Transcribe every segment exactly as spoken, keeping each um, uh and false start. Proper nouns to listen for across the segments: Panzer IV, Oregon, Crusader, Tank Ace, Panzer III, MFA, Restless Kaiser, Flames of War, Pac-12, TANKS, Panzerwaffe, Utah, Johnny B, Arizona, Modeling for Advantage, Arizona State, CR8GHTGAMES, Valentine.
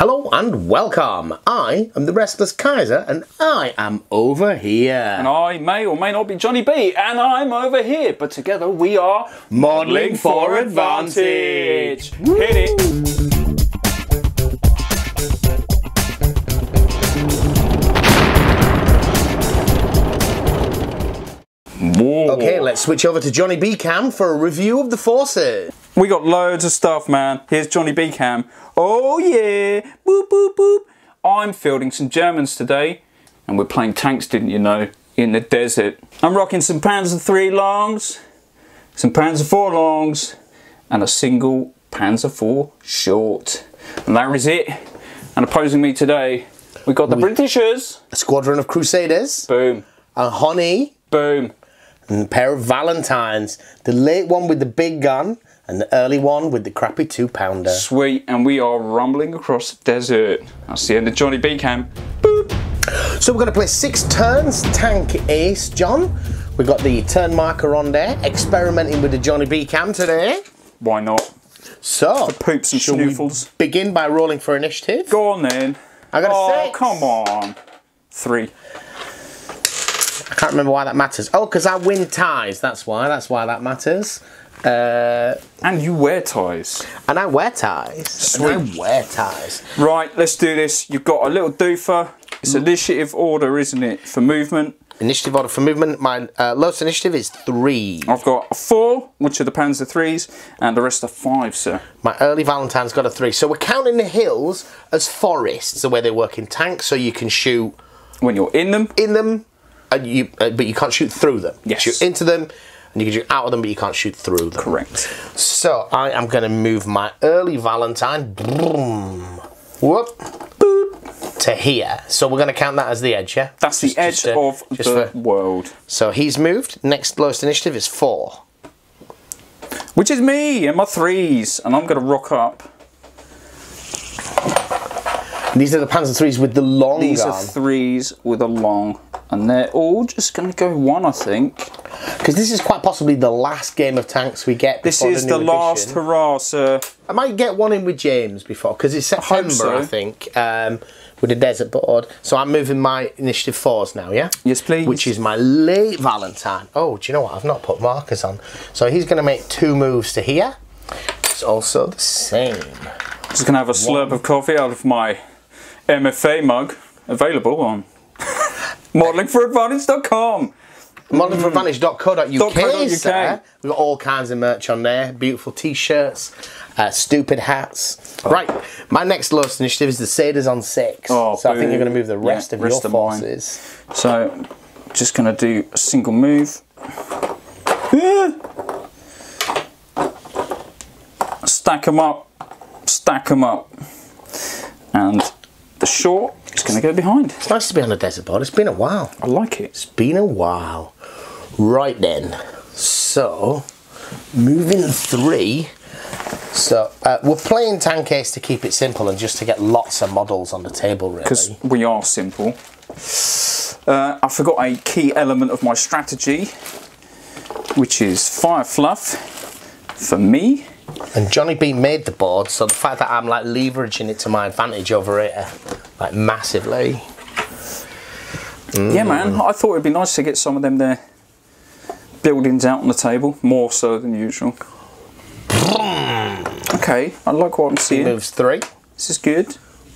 Hello and welcome. I am the Restless Kaiser and I am over here. And I may or may not be Johnny B and I'm over here, but together we are Modeling for Advantage. Woo. Hit it. Whoa. Okay, let's switch over to Johnny B Cam for a review of the forces. We got loads of stuff, man. Here's Johnny B Cam. Oh yeah, boop boop boop. I'm fielding some Germans today, and we're playing tanks, didn't you know, in the desert. I'm rocking some Panzer three longs, some Panzer four longs, and a single Panzer four short. And that is it. And opposing me today, we got the we, Britishers, a squadron of Crusaders. Boom. A Honey. Boom. And a pair of Valentines, the late one with the big gun and the early one with the crappy two pounder. Sweet, and we are rumbling across the desert. That's the end of Johnny B Cam. Boop. So we're going to play six turns, Tank Ace, John. We've got the turn marker on there, experimenting with the Johnny B Cam today. Why not? So, for poops and schnoofles. Begin by rolling for initiative. Go on then. I got oh, a six. Come on. Three. I can't remember why that matters. Oh, because I win ties. That's why. That's why that matters. Uh, and you wear ties. And I wear ties. Sweet. And I wear ties. Right, let's do this. You've got a little doofer. It's initiative order, isn't it, for movement? Initiative order for movement. My uh, lowest initiative is three. I've got a four, which are the Panzer threes, and the rest are five, sir. My early Valentine's got a three. So we're counting the hills as forests, the way they work in tanks, so you can shoot... When you're in them. In them. And you, uh, but you can't shoot through them. Yes. You shoot into them, and you can shoot out of them, but you can't shoot through them. Correct. So I am going to move my early Valentine, boom, whoop, boop, to here. So we're going to count that as the edge, yeah? That's just, the edge just, uh, of the for, world. So he's moved. Next lowest initiative is four. Which is me and my threes, and I'm going to rock up. These are the Panzer threes with the long These gun. are threes with a long. And they're all just going to go one, I think. Because this is quite possibly the last game of tanks we get. This is the, the last edition. Hurrah, sir. I might get one in with James before, because it's September, I, so. I think, um, with the desert board. So I'm moving my initiative fours now, yeah? Yes, please. Which is my late Valentine. Oh, do you know what? I've not put markers on. So he's going to make two moves to here. It's also the same. Just going to have a slurp one. of coffee out of my M F A mug available on... modeling for advantage dot com. modeling for advantage dot co dot U K. We've got all kinds of merch on there. Beautiful t-shirts, uh, stupid hats. Oh. Right, my next lowest initiative is the Satyrs on six. Oh, so boo. I think you're going to move the rest yeah, of rest your of forces. Mine. So, just going to do a single move. Stack them up. Stack them up. And the short... It's going to go behind. It's nice to be on a desert board. It's been a while. I like it. It's been a while. Right then. So, moving three. So, uh, we're playing Tank Ace to keep it simple and just to get lots of models on the table, really. Because we are simple. Uh, I forgot a key element of my strategy, which is fire fluff for me. And Johnny B made the board, so the fact that I'm like leveraging it to my advantage over it, like massively. Mm. Yeah, man. I thought it'd be nice to get some of them there buildings out on the table, more so than usual. Okay, I like what I'm seeing. He moves three. This is good.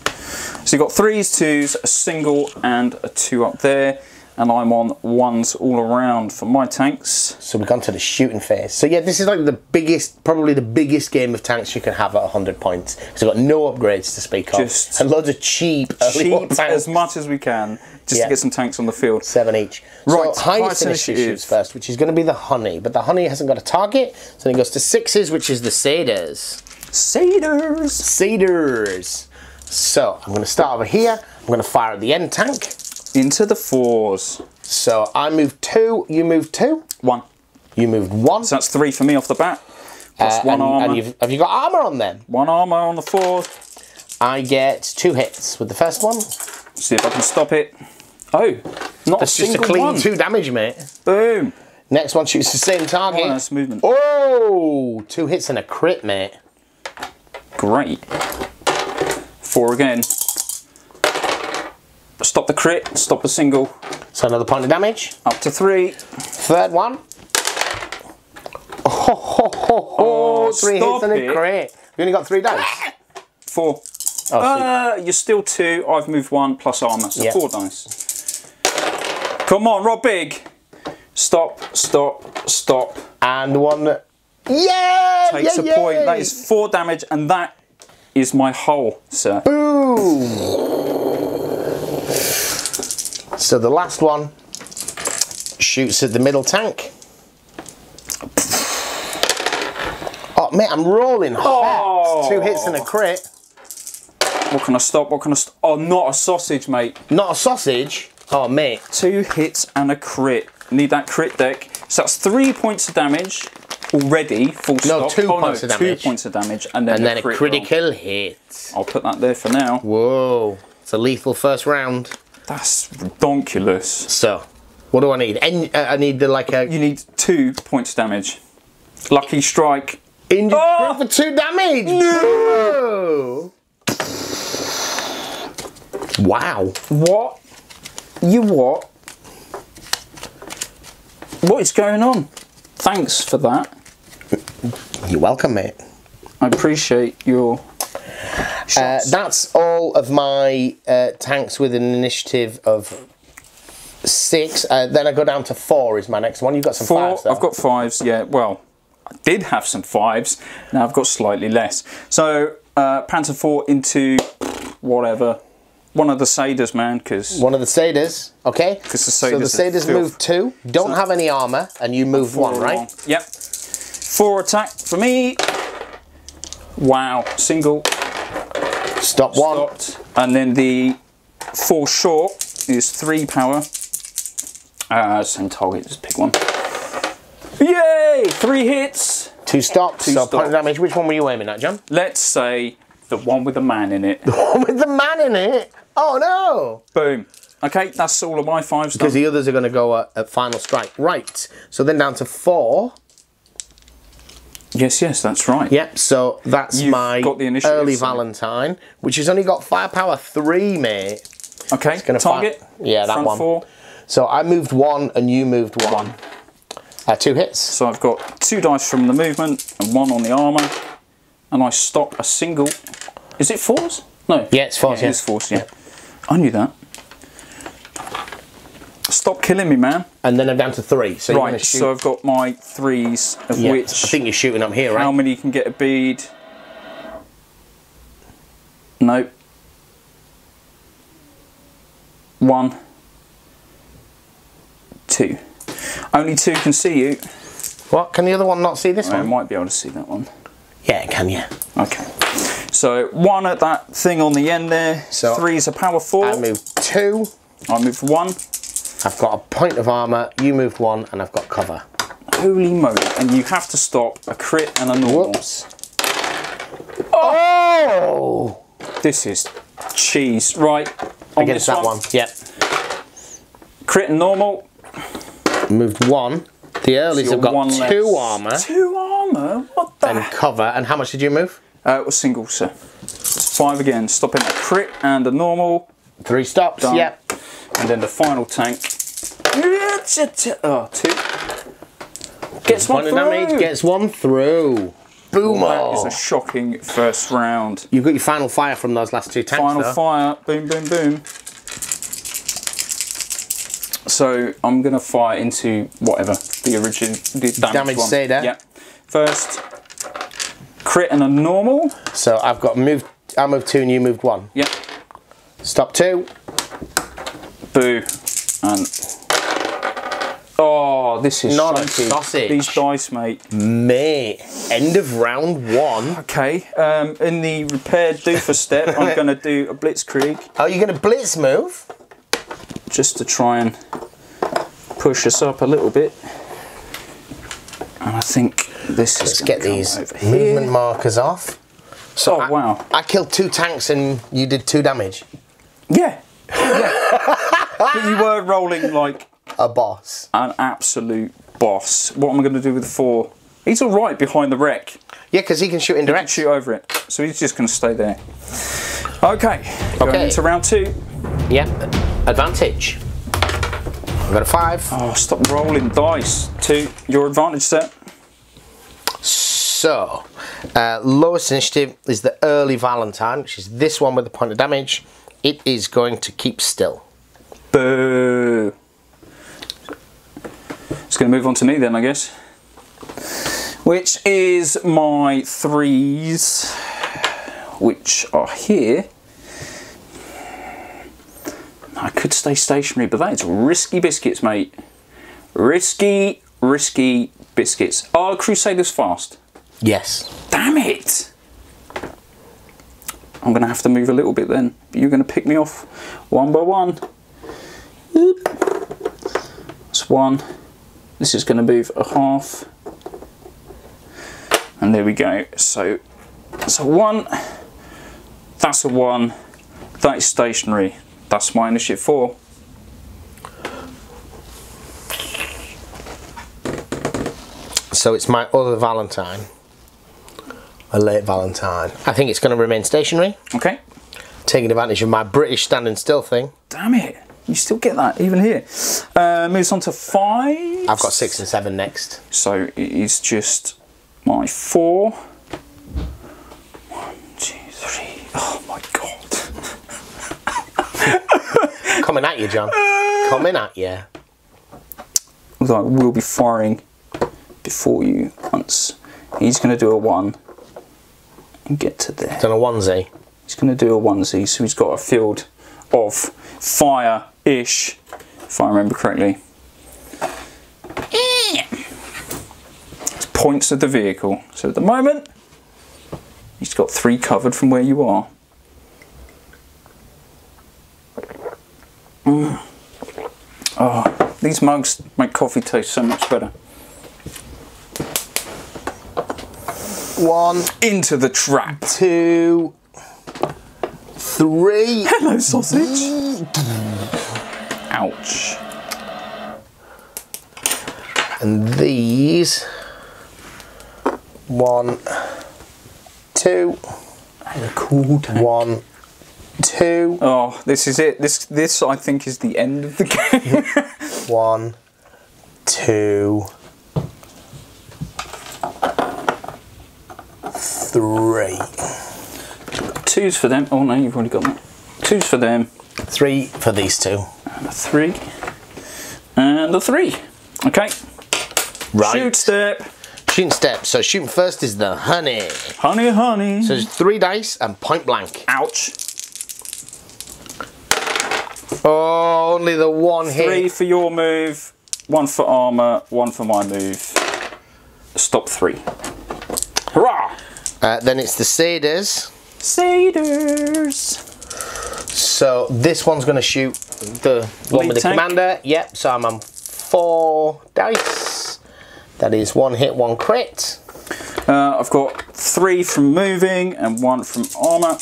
So you've got threes, twos, a single, and a two up there. And I'm on ones all around for my tanks. So we've gone to the shooting phase. So yeah, this is like the biggest, probably the biggest game of tanks you can have at one hundred points. So we've got no upgrades to speak of. Just and loads of cheap, cheap tanks. As much as we can, just yeah. to get some tanks on the field. Seven each. Right, so highest initiatives first, which is going to be the Honey. But the Honey hasn't got a target, so it goes to sixes, which is the Satyrs. Satyrs. Satyrs. So I'm going to start over here. I'm going to fire at the end tank. Into the fours. So I moved two, you moved two? One. You moved one. So that's three for me off the bat. Plus uh, one and, armor. And you've, have you got armor on them? One armor on the fourth. I get two hits with the first one. See if I can stop it. Oh, not that's a single just a clean one. Two damage, mate. Boom. Next one shoots the same target. Oh, nice movement. Oh, two hits and a crit, mate. Great. four again. Stop the crit, stop the single. So another point of damage. Up to three. Third one. Oh, ho, ho, ho. Oh, three hits and a crit. We only got three dice. Four. Oh, uh, you're still two. I've moved one plus armor, so yep. Four dice. Come on, roll big. Stop, stop, stop. And one. Yeah! Takes yay, a point. Yay. That is four damage, and that is my hull, sir. Boom! So the last one shoots at the middle tank. Oh, mate, I'm rolling hot. Oh. Two hits and a crit. What can I stop? What can I stop? Oh, not a sausage, mate. Not a sausage? Oh, mate. Two hits and a crit. Need that crit deck. So that's three points of damage already, full stop. No, two oh, points no, of damage. Two points of damage. And then, and then a, crit a critical roll. hit. I'll put that there for now. Whoa. It's a lethal first round. That's ridiculous. So, what do I need? And, uh, I need the like a. You need two points of damage. Lucky strike. Injured oh! for two damage. No. Wow. What? You what? What is going on? Thanks for that. You're welcome, mate. I appreciate your. Uh, that's all of my uh, tanks with an initiative of six. Uh, then I go down to four is my next one. You've got some four, fives though. I've got fives, yeah. Well, I did have some fives. Now I've got slightly less. So, uh, Panzer four into whatever. One of the Saders, man, because... One of the Saders, okay. Because the Saders So the Saders move two, don't so have any armour, and you move one, right? One. Yep. Four attack for me. Wow, single... Stop one. Stopped. And then the four short is three power. Uh, same target, just pick one. Yay! Three hits. Two stops. Two so stops. Point of damage. Which one were you aiming at, John? Let's say the one with the man in it. The one with the man in it? Oh no! Boom. Okay, that's all of my five stars. Because the others are going to go at, at final strike. Right. So then down to four. Yes, yes, that's right. Yep, so that's You've my got the early Valentine, which has only got firepower three, mate. Okay, target. Fire. Yeah, that one. Four. So I moved one and you moved one. one. Uh, two hits. So I've got two dice from the movement and one on the armour. And I stop a single... Is it fours? No. Yeah, it's fours, yeah. yeah. It is fours, yeah. yeah. I knew that. Stop killing me, man. And then I'm down to three. So right, shoot. So I've got my threes, of yeah, which... I think you're shooting up here, right? How many can get a bead? Nope. One. Two. Only two can see you. What? Can the other one not see this I one? I might be able to see that one. Yeah, can you? Okay. So one at that thing on the end there. So three's a power four. I move two. I move one. I've got a point of armour, you moved one, and I've got cover. Holy moly. And you have to stop a crit and a normal. Whoops. Oh! This is cheese. Right. On Against this that one. one, yep. Crit and normal. Moved one. The earlies so have got two less. armour. Two armour? What the? And cover. And how much did you move? Uh, it was single, sir. It's five again. Stopping a crit and a normal. Three stops, Done. yep. And then the final tank. Oh, two. Gets one, one through. Damage, gets one through. Boom. That is a shocking first round. You've got your final fire from those last two tanks. Final though. fire. Boom, boom, boom. So I'm going to fire into whatever. The original the damage one. Sader. Yeah. First, crit and a normal. So I've got moved. I moved two and you moved one. Yep. Stop two. Boo. And oh, this is not a sausage. These dice, mate. Mate. End of round one. Okay. Um, in the repair doofer step, I'm going to do a blitzkrieg. Oh, you're going to blitz move? Just to try and push us up a little bit. And I think this Let's is. Let's get these movement markers off. So oh, I, wow. I killed two tanks and you did two damage. Yeah. Yeah. But you were rolling like... A boss. An absolute boss. What am I going to do with the four? He's all right behind the wreck. Yeah, because he can shoot indirect. He can shoot over it. So he's just going to stay there. Okay. okay. Going into round two. Yeah. Advantage. I've got a five. Oh, stop rolling dice. Two. Your advantage set. So, uh, lowest initiative is the early Valentine, which is this one with the point of damage. It is going to keep still. Boo. It's going to move on to me then, I guess. Which is my threes, which are here. I could stay stationary, but that is risky biscuits, mate. Risky, risky biscuits. Are Crusaders fast? Yes. Damn it! I'm going to have to move a little bit then. But you're going to pick me off one by one. That's one. This is going to move a half. And there we go. So that's a one. That's a one. That is stationary. That's my initiative four. So it's my other Valentine. A late Valentine. I think it's going to remain stationary. Okay. Taking advantage of my British standing still thing. Damn it. You still get that, even here. Uh, moves on to five. I've got six and seven next. So it is just my four. One, two, three. Oh my God. Coming at you, John. Coming at you. Although I will be firing before you once. He's going to do a one. And get to there. Done a onesie. He's going to do a onesie, so he's got a field of fire-ish, if I remember correctly. It's points of the vehicle. So at the moment, he's got three covered from where you are. Mm. Oh, these mugs make coffee taste so much better. One. Into the trap. Two. Three. Hello, sausage. Ouch. And these. One. Two. And a cool tank. One. Two. Oh, this is it. This, this I think, is the end of the game. One. Two. Three. Two's for them. Oh no, you've already got that. Two's for them. Three for these two. And a three. And a three. Okay. Right. Shoot step. Shooting step. So shooting first is the honey. Honey, honey. So there's three dice and point blank. Ouch. Oh, only the one hit. Three for your move. One for armor. One for my move. Stop three. Hurrah! Uh, then it's the Cedars. Cedars. So this one's going to shoot the one with the commander. Yep, so I'm on four dice. That is one hit, one crit. Uh, I've got three from moving and one from armour.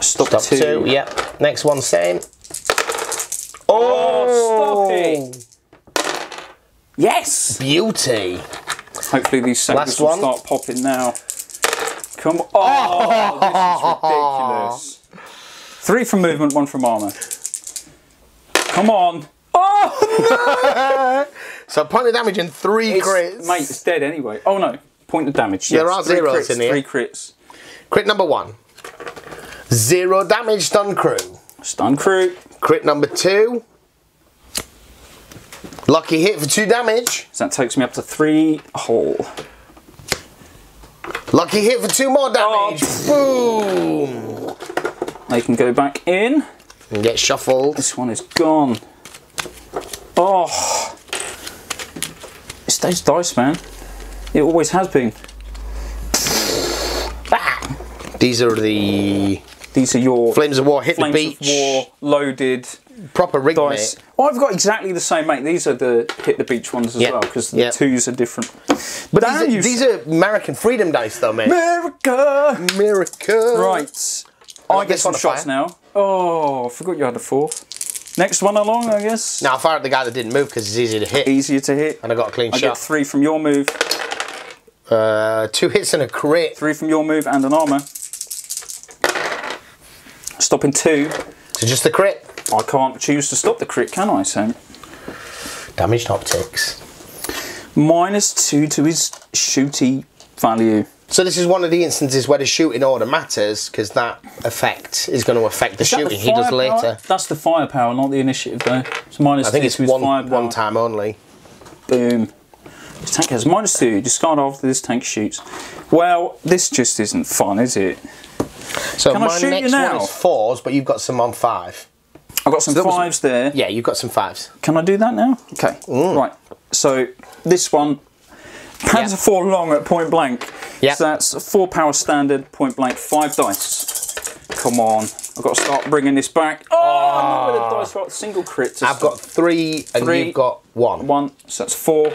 Stop, stop two. two. Yep, next one same. Oh, oh stop it. Yes. Beauty. Hopefully these samples will start popping now. Come on! Oh, this is ridiculous. Three from movement, one from armour. Come on! Oh! No. So point of damage and three it's, crits. Mate, it's dead anyway. Oh no, point of damage. Yes, there are zeros crits, in here. Three crits. Crit number one. Zero damage, stun crew. Stun crew. Crit number two. Lucky hit for two damage. So that takes me up to three whole. Lucky hit for two more damage. Oh, boom. They can go back in. And get shuffled. This one is gone. Oh. It's those dice, man. It always has been. Ah. These are the... These are your... Flames of War, hit the beach. Flames of War, loaded. Proper rig dice. Mate. Well, I've got exactly the same, mate. These are the hit the beach ones as yep. well, because the yep. twos are different. But these are, you... these are American freedom dice, though, mate. America! America! Right. I, I get some shots now. Oh, I forgot you had a four. Next one along, I guess. Now, I fired at the guy that didn't move because it's easier to hit. Easier to hit. And I got a clean I shot. I get three from your move. Uh, two hits and a crit. Three from your move and an armor. Stopping two. So just the crit. I can't choose to stop the crit, can I, Sam? Damaged optics. Minus two to his shooty value. So this is one of the instances where the shooting order matters, because that effect is going to affect the shooting the he does later. That's the firepower, not the initiative, though. It's minus I think two it's to his one, firepower. One time only. Boom. This tank has minus two. Discard after this tank shoots. Well, this just isn't fun, is it? So Can my I shoot next you now? one is fours, but you've got some on five. I've got some so fives was, there. Yeah, you've got some fives. Can I do that now? Okay. Mm. Right. So this one, Panzer four yeah. long at point blank. Yeah. So that's four power standard, point blank, five dice. Come on. I've got to start bringing this back. Oh, oh. Not with a dice roll, single crit. I've start. got three, and three, you've got one. One. So that's four.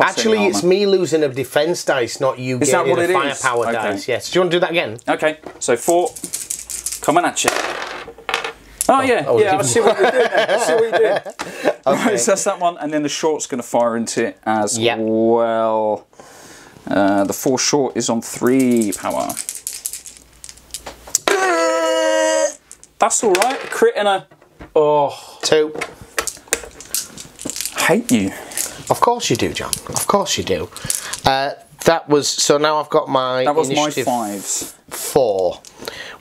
Actually, it's me losing a defense dice, not you is getting a firepower okay. dice. Yes. Do you want to do that again? Okay. So four. Coming at you. Oh, oh yeah, I yeah. I see what you're doing. I see what you're doing. Okay. Right, so that's that one, and then the short's going to fire into it as yep. well. Uh, the four short is on three power. That's all right. Crit and a oh two. I hate you. Of course you do, John. Of course you do. Uh, that was so. Now I've got my that was initiative my fives four.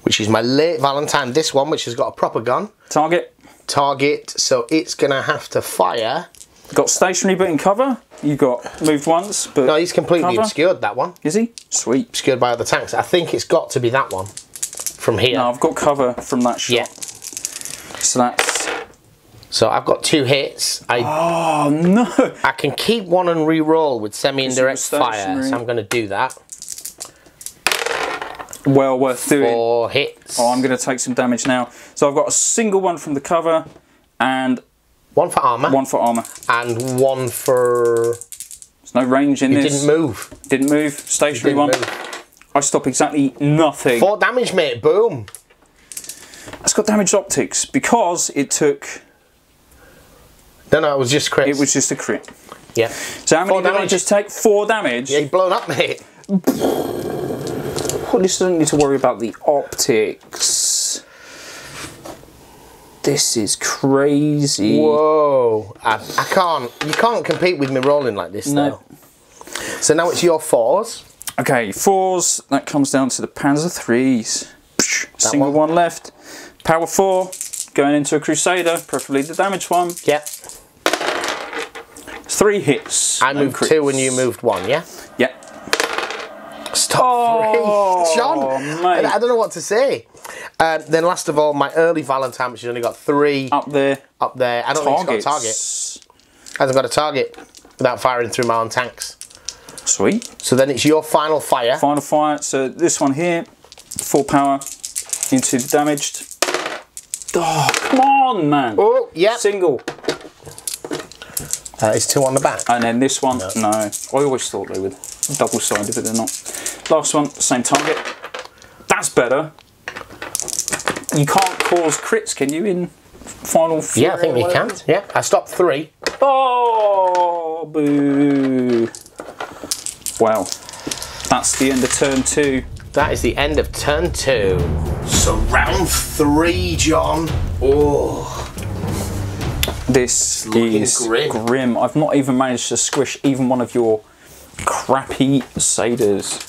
Which is my late Valentine, this one, which has got a proper gun. Target. Target, so it's going to have to fire. Got stationary but in cover. You got moved once, but no, he's completely cover. obscured, that one. Is he? Sweet. Obscured by other tanks. I think it's got to be that one from here. No, I've got cover from that shot. Yeah. So that's... So I've got two hits. I, oh, no. I can keep one and re-roll with semi-indirect fire, so I'm going to do that. Well worth doing. Four hits. Oh, I'm going to take some damage now. So I've got a single one from the cover, and one for armor. One for armor. And one for. There's no range in you this. Didn't move. Didn't move. Stationary didn't one. Move. I stop exactly nothing. Four damage, mate. Boom. That's got damaged optics because it took. No, no, it was just crit. It was just a crit. Yeah. So how many did I just take? Four damage. Yeah, you're blown up, mate. At least I don't need to worry about the optics. This is crazy. Whoa. I, I can't, you can't compete with me rolling like this no. now. So now it's your fours. Okay, fours, that comes down to the Panzer threes. Single one. one left. Power four, going into a Crusader, preferably the damaged one. Yep. Three hits. I moved crits. two and you moved one, yeah? Yep. Stop oh, three. John, mate. I don't know what to say. Um, then last of all, my early Valentine, which has only got three. Up there. Up there. I don't Targets. think it's got a target. Hasn't got a target without firing through my own tanks. Sweet. So then it's your final fire. Final fire. So this one here, full power into the damaged. Oh, come on, man. Oh, yeah. Single. Uh, it's two on the back. And then this one, no. no. I always thought they would. Double-sided, but they're not. Last one, same target. That's better. You can't cause crits, can you, in final three? Yeah, I think you can. Yeah, I stopped three. Oh, boo. Wow. That's the end of turn two. That is the end of turn two. So round three, John. Oh. This is grim. grim. I've not even managed to squish even one of your crappy Crusaders.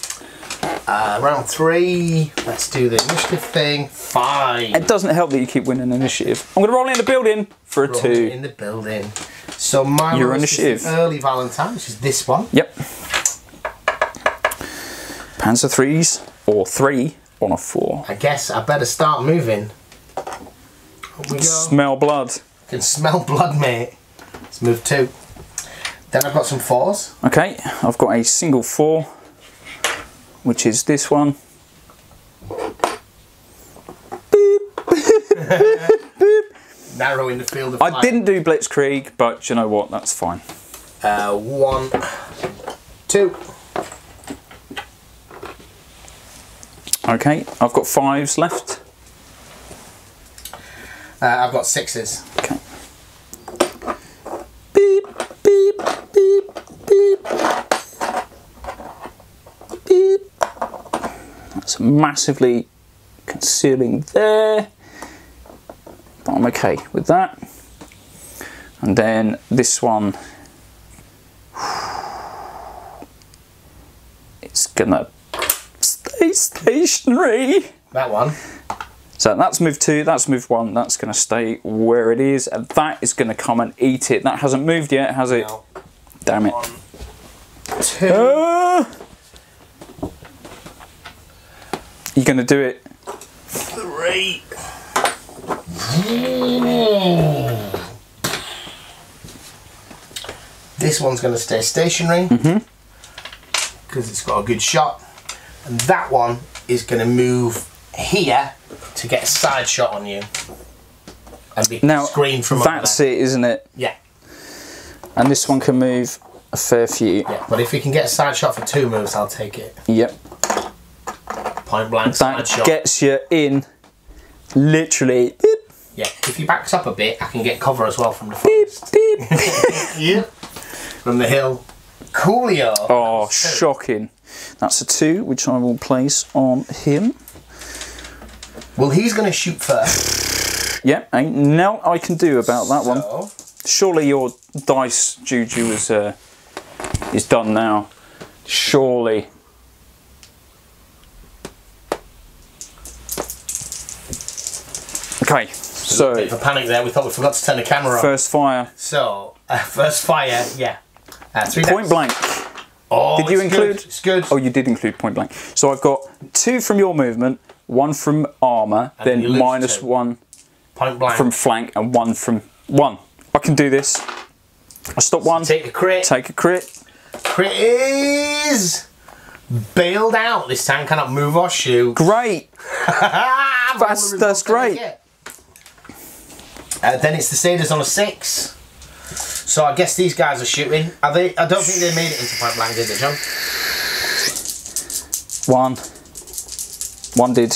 Uh, round three, let's do the initiative thing. Fine. It doesn't help that you keep winning initiative. I'm going to roll in the building for a roll two. in the building. So my your initiative. Is early Valentine, which is this one. Yep. Panzer threes or three on a four. I guess I better start moving. Up we go. Smell blood. I can smell blood, mate. Let's move two. Then I've got some fours. Okay, I've got a single four, which is this one. Beep, beep, beep. Narrow in the field of I fire. didn't do Blitzkrieg, but you know what, that's fine. Uh, one, two. Okay, I've got fives left. Uh, I've got sixes. Okay. Beep, beep, beep. It's massively concealing there, but I'm okay with that. And then this one, it's gonna stay stationary. That one. So that's move two, that's move one, that's gonna stay where it is, and that is gonna come and eat it. That hasn't moved yet, has it? No. Damn it. One, two. Ah! You're gonna do it. Three. This one's gonna stay stationary, mm-hmm, because it's got a good shot. And that one is gonna move here to get a side shot on you and be screened from. That's it, isn't it? Yeah. And this one can move a fair few. Yeah, but if you can get a side shot for two moves, I'll take it. Yep. Point blank side shot. That gets you in, literally. Beep. Yeah. If you backs up a bit, I can get cover as well from the forest. Beep, beep. Yeah. From the hill. Coolio. Oh, that's shocking. That's a two, which I will place on him. Well, he's going to shoot first. Yeah, ain't no I can do about that so. One. Surely your dice juju is uh, is done now. Surely. Okay, so, so a bit of a panic there. We thought we forgot to turn the camera first on. First fire. So uh, first fire, yeah. Uh, three point blank. Oh, did you it's include? Good. It's good. Oh, you did include point blank. So I've got two from your movement. One from armour, and then minus two. One point blank from flank, and one from one. I can do this. I stop so one. Take a crit. Take a crit. Crit is bailed out. This tank cannot move or shoot. Great. that's that's great. Uh, then it's the Crusaders on a six. So I guess these guys are shooting. Are they? I don't think they made it into point blank, did they, John? One. One did.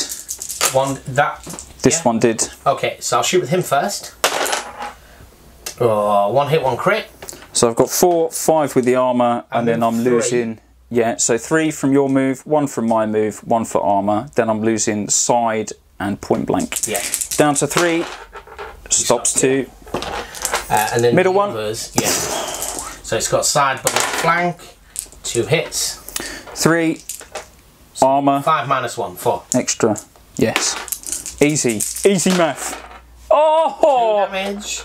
One that. This yeah. one did. Okay, so I'll shoot with him first. Oh, one hit, one crit. So I've got four, five with the armour, and, and then I'm three. losing. Yeah, so three from your move, one from my move, one for armour. Then I'm losing side and point blank. Yeah. Down to three. Stops stop, two. Yeah. Uh, and then middle the one. Numbers, yeah. So it's got side but not flank. Two hits. Three. Armour. Five minus one, four. Extra. Yes. Easy. Easy math. Oh! Two damage.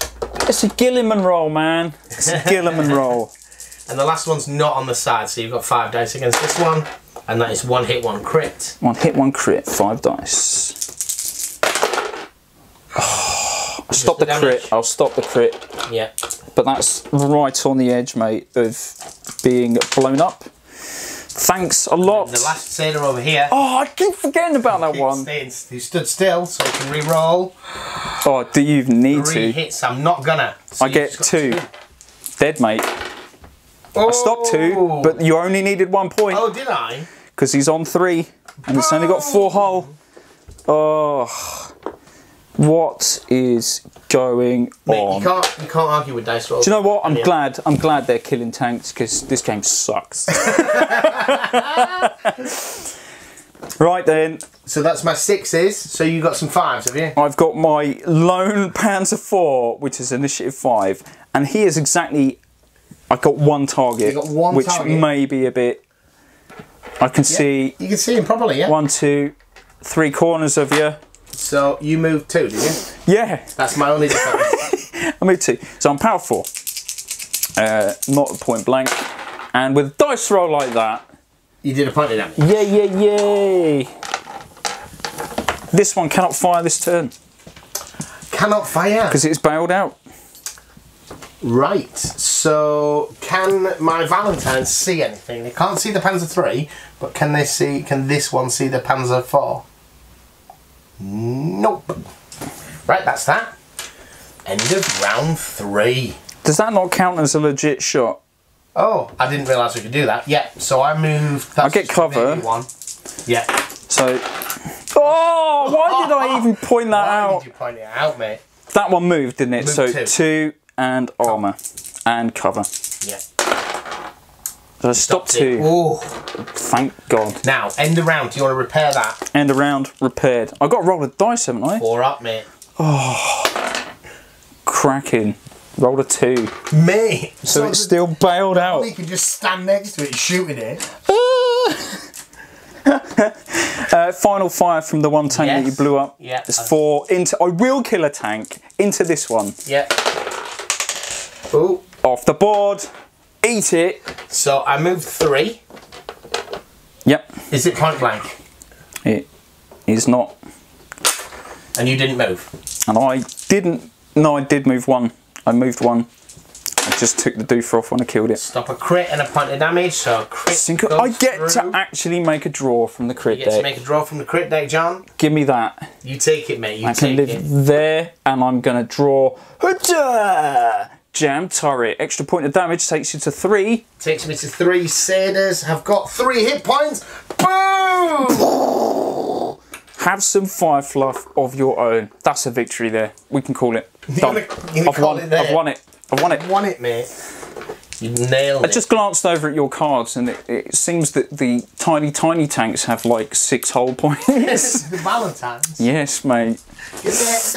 It's a Gilliman roll, man. It's a Gilliman roll. And the last one's not on the side, so you've got five dice against this one. And that is one hit, one crit. One hit, one crit. Five dice. Oh, stop the, the crit. I'll stop the crit. Yeah. But that's right on the edge, mate, of being blown up. Thanks a lot. The last sailor over here. Oh, I keep forgetting about that one. He stood still, so he can re-roll. Oh, do you need to? Three hits, I'm not gonna. So I get two. two. Dead, mate. Oh. I stopped two, but you only needed one point. Oh, did I? Because he's on three, and he's oh. only got four hull. Oh, what is going Mate, on? You can't, you can't argue with dice rolls. Do you know what? I'm yeah. glad. I'm glad they're killing tanks because this game sucks. Right then. So that's my sixes. So you got some fives, have you? I've got my lone Panzer four, which is initiative five, and he is exactly. I got one target, you got one which target. may be a bit. I can yeah. see. You can see him properly. Yeah. One, two, three corners of you. So you moved two, did you? Yeah. That's my only difference. I moved two. So I'm power four. Uh, not a point blank. And with a dice roll like that... You did a point of damage. Yay, yay, yay. This one cannot fire this turn. Cannot fire? Because it's bailed out. Right. So can my Valentine see anything? They can't see the Panzer three, but can they see? Can this one see the Panzer four? Nope. Right, that's that. End of round three. Does that not count as a legit shot? Oh, I didn't realise we could do that. Yeah, so I moved. That's I get cover. One. Yeah. So. Oh, why did I even point that why out? Why did you point it out, mate? That one moved, didn't it? Moved so two, two and armour and cover. Yeah. Uh, stop two. Oh, thank God. Now, end the round. Do you want to repair that? End the round, repaired. I've got to roll a dice, haven't I? Four up, mate. Oh, cracking. Roll a two. Mate. So it's still bailed out. You can just stand next to it shooting it. uh, final fire from the one tank yes. that you blew up. Yeah. It's four into. I will kill a tank into this one. Yeah. Oh. Off the board. Eat it. So I moved three. Yep. Is it point blank? It is not. And you didn't move? And I didn't. No, I did move one. I moved one. I just took the doofer off when I killed it. Stop a crit and a point of damage, so a crit Single, goes I get through. to actually make a draw from the crit deck. You get deck. to make a draw from the crit deck, John. Give me that. You take it, mate. You I take can live it. there, and I'm going to draw... Jam turret. Extra point of damage takes you to three. Takes me to three. Crusaders have got three hit points. Boom! Have some fire fluff of your own. That's a victory there. We can call it. Done. I've call won. It I've won it. I've won it. I've won it, mate. You nailed it. I just glanced over at your cards, and it, it seems that the tiny, tiny tanks have like six whole points. The Valentines. Yes, mate. They're,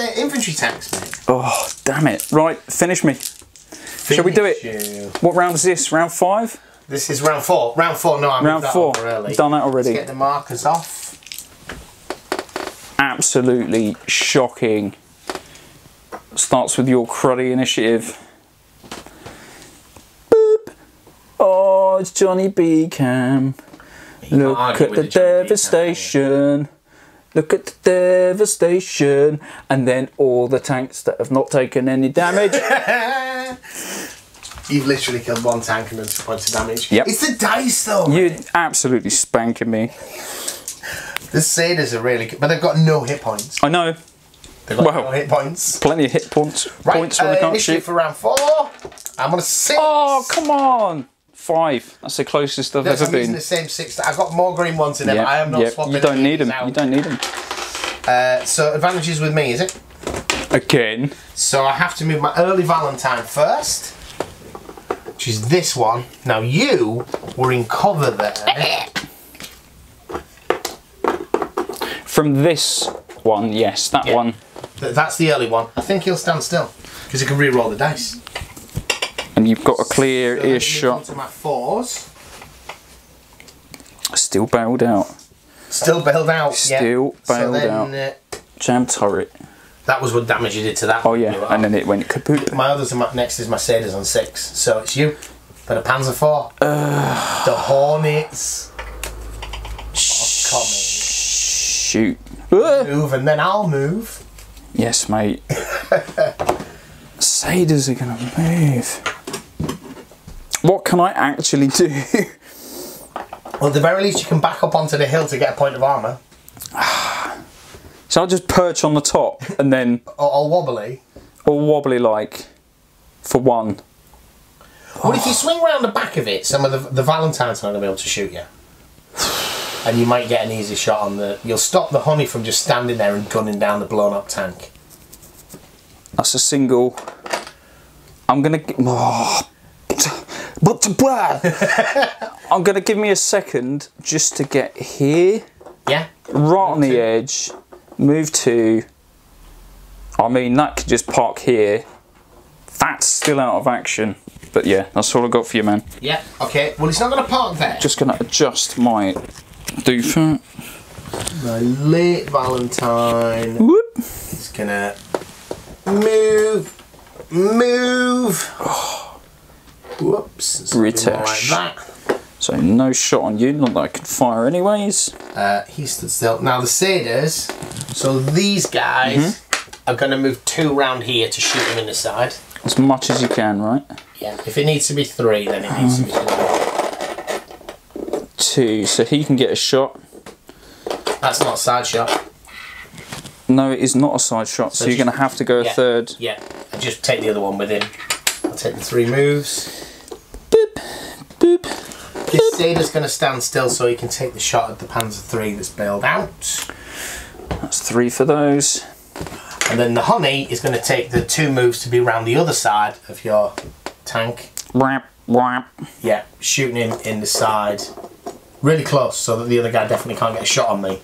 they're infantry tanks, mate. Oh, damn it! Right, finish me. Finish Shall we do it? You. What round is this? Round five? This is round four. Round four. No, I'm round four. I've done that already. Let's get the markers off. Absolutely shocking. Starts with your cruddy initiative. Boop. Oh, it's Johnny B camp. Look at the devastation. Look at the devastation. And then all the tanks that have not taken any damage. You've literally killed one tank and done two points of damage. Yep. It's the dice though. You're absolutely spanking me. The Satyrs are really good, but they've got no hit points. I know. They've got well, no hit points. Plenty of hit points. Right, points uh, when they can't shoot. For round four. I'm on a six. Oh, come on. Five. That's the closest I've no, ever I'm been. I'm using the same six. I've got more green ones in them. Yep, I am not yep. swapping. You don't need them. Out. You don't need them. Uh, so advantages with me, is it? Again. So I have to move my early Valentine first, which is this one. Now you were in cover there. From this one, yes, that yeah. one. Th that's the early one. I think he'll stand still because he can re-roll the dice. And you've got a clear so earshot. To my fours. Still bailed out. Still bailed out. Still yeah. bailed so then, out. Uh, Jam turret. That was what damage you did to that. Oh yeah, and out. then it went kapoot. My others are my, next is my Satyrs on six, so it's you. But a Panzer four. Uh, the Hornets. Shh. Oh, shoot. Move and then I'll move. Yes, mate. Satyrs are going to move. What can I actually do? Well, at the very least, you can back up onto the hill to get a point of armour. So I'll just perch on the top and then... or, or wobbly. Or wobbly like, for one. Well, oh. if you swing round the back of it, some of the, the Valentines aren't going to be able to shoot you. And you might get an easy shot on the... You'll stop the honey from just standing there and gunning down the blown-up tank. That's a single. I'm going to... Oh, but to blah! I'm going to give me a second just to get here. Yeah. Right on the edge. Move to... I mean, that could just park here. That's still out of action. But yeah, that's all I've got for you, man. Yeah, okay. Well, it's not going to park there. Just going to adjust my... Doofer. My late Valentine Whoop. is gonna move, move. Oh. Whoops. British. Like that. So no shot on you, not that I could fire anyways. Uh, he stood still. Now the Satyrs, so these guys mm-hmm. are gonna move two round here to shoot them in the side. As much as you can, right? Yeah, if it needs to be three, then it needs um. to be three. Two, so he can get a shot. That's not a side shot. No, it is not a side shot, so, so you're going to have to go yeah, a third. Yeah, I just take the other one with him. I'll take the three moves. Boop, boop, boop. This Satyrs going to stand still so he can take the shot at the Panzer three that's bailed out. That's three for those. And then the Honey is going to take the two moves to be round the other side of your tank. Yeah, shooting him in the side. Really close so that the other guy definitely can't get a shot on me.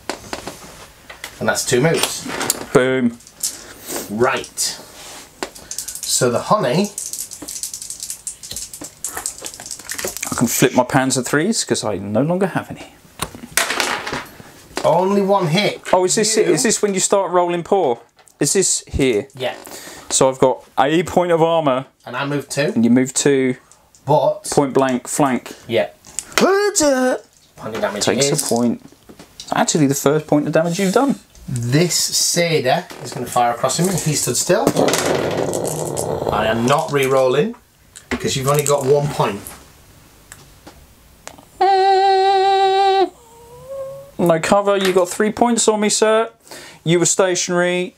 And that's two moves. Boom. Right. So the honey... I can flip my Panzer threes because I no longer have any. Only one hit. Oh, is this it? Is this when you start rolling poor? Is this here? Yeah. So I've got a point of armour. And I move two. And you move two. But... Point blank, flank. Yeah. Point of damage takes is. a point. It's actually the first point of damage you've done. This Seder is going to fire across him. He stood still. I am not re-rolling because you've only got one point. No cover. You got three points on me, sir. You were stationary,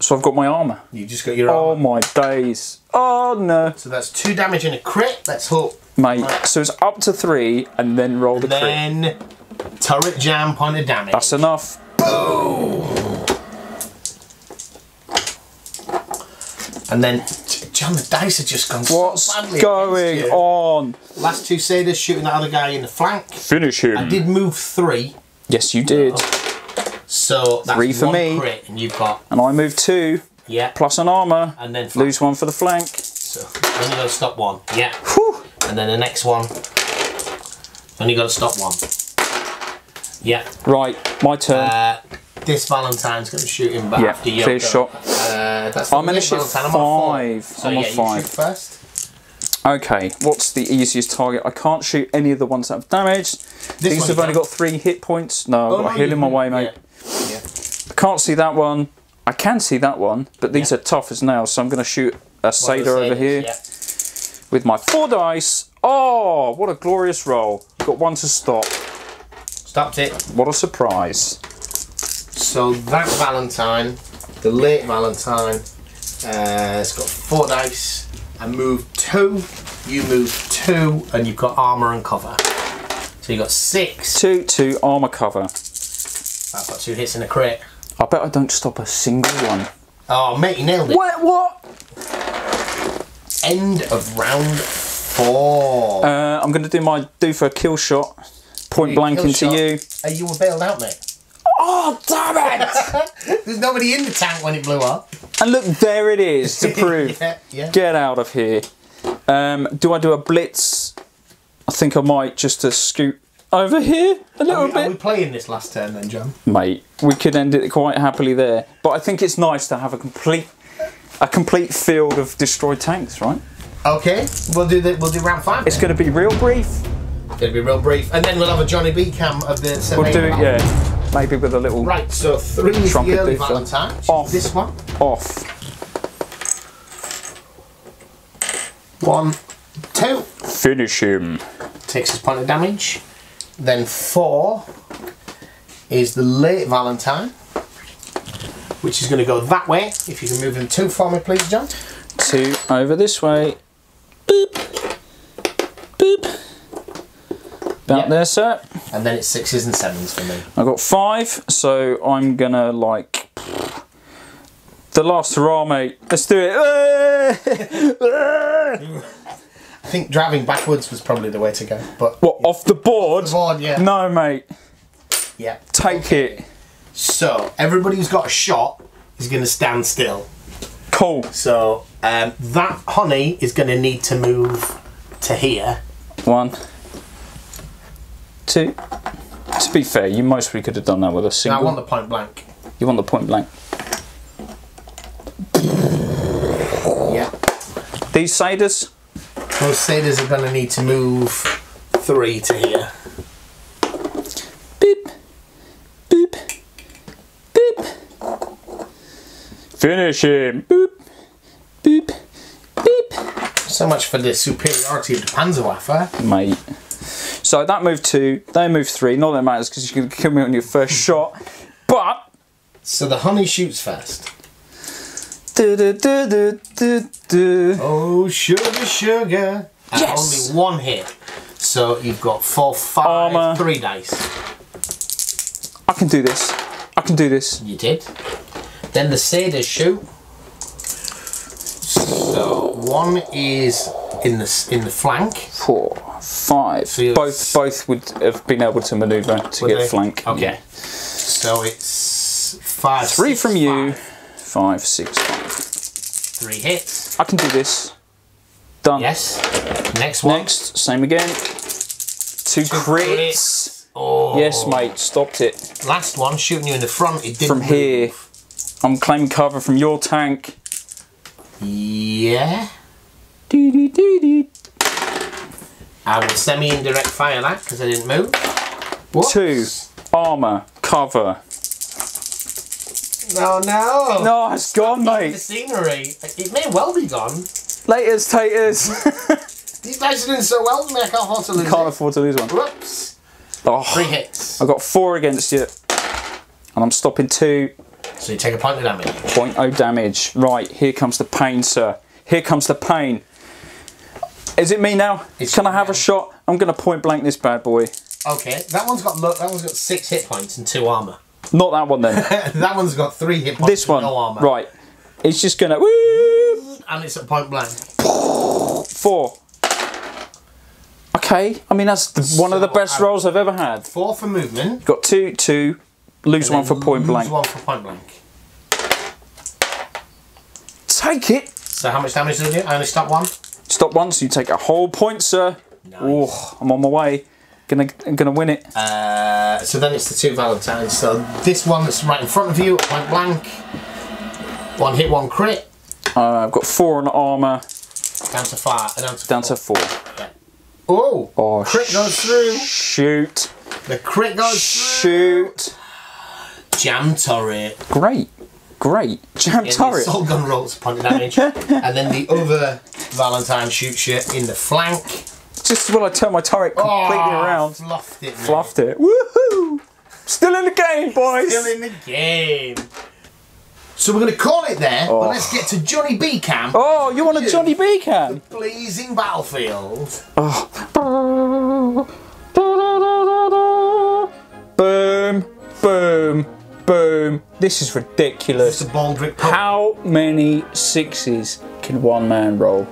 so I've got my armour. You just got your armour. Oh my days. Oh no. So that's two damage and a crit. Let's hope. Mate, right. So it's up to three and then roll the crit. Then turret jam, point of damage. That's enough. Boom! And then, John, the dice have just gone What's so badly going on? Last two Saders shooting that other guy in the flank. Finish him. I did move three. Yes, you did. So that's three for one me. Crit and you've got. And I move two. Yeah. Plus an armour. And then flank. Lose one for the flank. So only got to stop one. Yeah. Whew. And then the next one, only got to stop one. Yeah. Right, my turn. Uh, this Valentine's going to shoot him back yeah, after you. Yeah, clear shot. Uh, that's I'm going to shoot five. I'm on five. So I'm yeah, on five. You shoot first. Okay, what's the easiest target? I can't shoot any of the ones that have damaged. This These have only got three hit points. No, oh, I've got no, a hill in my way, mate. Yeah. Yeah. I can't see that one. I can see that one, but these yeah. are tough as nails, so I'm going to shoot a Seder over here. Yeah. With my four dice. Oh, what a glorious roll. Got one to stop. Stopped it. What a surprise. So that Valentine, the late Valentine, uh, it's got four dice. I move two, you move two, and you've got armour and cover. So you've got six. Two, two, armour, cover. That's got two hits and a crit. I bet I don't stop a single one. Oh, mate, you nailed it. What? What? End of round four. Uh, I'm going to do my do for a kill shot. Point blank into shot. you. Are you were bailed out, mate? Oh, damn it! There's nobody in the tank when it blew up. And look, there it is to prove. yeah, yeah. Get out of here. Um, do I do a blitz? I think I might just to scoot over here a little are we, bit. Are we playing this last turn then, John? Mate, we could end it quite happily there. But I think it's nice to have a complete... A complete field of destroyed tanks, right? Okay, we'll do the, we'll do round five. It's going to be real brief. It's going to be real brief, and then we'll have a Johnny B cam of the. Seven we'll do it, yeah. Maybe with a little. Right, so three is the early Valentine. Off this one. Off. One, two. Finish him. Takes his point of damage. Then four is the late Valentine. Which is going to go that way. If you can move them two for me, please, John. Two over this way. Boop. Boop. About yep. there, sir. And then it's sixes and sevens for me. I've got five, so I'm going to, like... The last hurrah, mate. Let's do it. I think driving backwards was probably the way to go. But what, off the board? Off the board, yeah. No, mate. Yeah. Take okay. it. So, everybody who's got a shot is going to stand still. Cool. So, um, that honey is going to need to move to here. One. Two. To be fair, you mostly could have done that with a single... No, I want the point blank. You want the point blank. Yeah. These Saders? Those Saders are going to need to move three to here. Finish him! Boop, boop, boop. So much for the superiority of the Panzerwaffe. Mate. So that moved two, they moved three. Not that it matters because you can kill me on your first shot. But. So the honey shoots first. Du, du, du, du, du, du. Oh, sugar, sugar. And yes. Only one hit. So you've got four, five, Armor. three dice. I can do this. I can do this. You did. Then the Saders shoot. So one is in the in the flank. Four, five. So both both would have been able to manoeuvre to get they? flank. Okay. Yeah. So it's five. Three six, from you. Five. five, six, five. Three hits. I can do this. Done. Yes. Next one. Next. Same again. Two, Two crits. crits. Oh. Yes, mate, stopped it. Last one, shooting you in the front, it didn't From here, move. I'm claiming cover from your tank. Yeah. Doo -doo -doo -doo. I will semi-indirect fire that, because I didn't move. Whoops. Two, armour, cover. No, no. No, it's gone, mate. The scenery. It may well be gone. Laters, taters. These guys are doing so well to me, I can't afford to lose Can't it. afford to lose one. Whoops. Oh, three hits. I got four against you, and I'm stopping two. So you take a point of damage. Point oh damage. Right, here comes the pain, sir. Here comes the pain. Is it me now? It's Can I have now. a shot? I'm going to point blank this bad boy. Okay, that one's got look. That one's got six hit points and two armor. Not that one then. That one's got three hit points. This one, and no armor. Right? It's just going to, and it's at point blank. Four. Okay, I mean that's the, one so of the best rolls I've ever had. Four for movement. Got two, two, lose one for point lose blank. Lose one for point blank. Take it. So how much damage did I do? I only stop one. Stop one, so you take a whole point, sir. Nice. Oh, I'm on my way. Gonna, I'm gonna win it. Uh, so then it's the two Valentines. So this one that's right in front of you, point blank. One hit, one crit. Uh, I've got four on armor. Down to five. Down to down four. To four. Yeah. Oh, oh, crit goes through. Shoot. The crit goes shoot. through. Shoot. Jam turret. Great, great. Jam in turret. Assault gun rolls upon damage. And then the other Valentine shoots you in the flank. Just when I turn my turret completely oh, around. Fluffed it. Fluffed it. Woohoo! Still in the game, boys. Still in the game. So we're going to call it there, oh. but let's get to Johnny B camp. Oh, you want a Johnny B camp? The blazing battlefield. Oh. Boom, boom, boom. This is ridiculous. It's a Baldric pump. How many sixes can one man roll?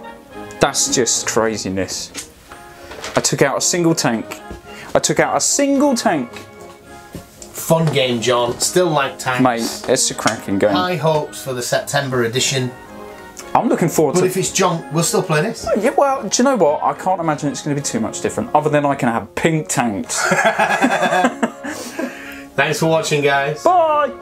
That's just craziness. I took out a single tank. I took out a single tank. Fun game, John. Still like tanks. Mate, it's a cracking game. High hopes for the September edition. I'm looking forward but to it. But if it's John, we'll still play this. Yeah, well, do you know what? I can't imagine it's going to be too much different, other than I can have pink tanks. Thanks for watching, guys. Bye!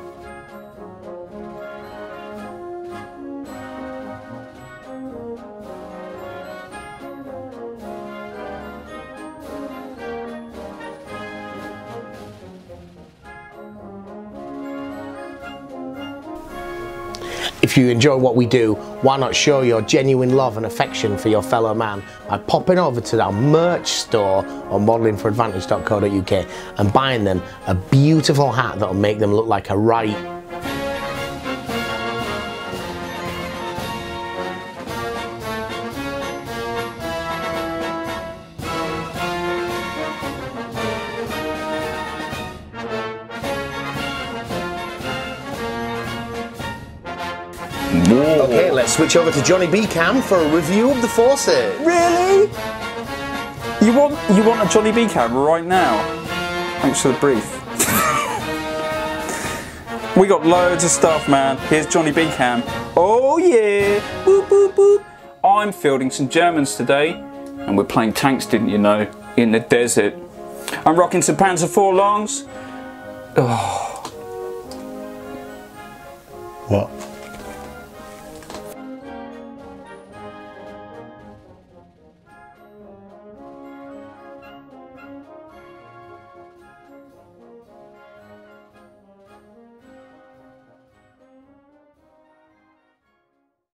If you enjoy what we do, why not show your genuine love and affection for your fellow man by popping over to our merch store on modeling for advantage dot co dot U K and buying them a beautiful hat that'll make them look like a right Switch over to Johnny B Cam for a review of the forces. Really? You want you want a Johnny B Cam right now? Thanks for the brief. We got loads of stuff, man. Here's Johnny B Cam. Oh yeah! Boop, boop, boop. I'm fielding some Germans today, and we're playing tanks, didn't you know? In the desert. I'm rocking some Panzer four longs. Oh. What?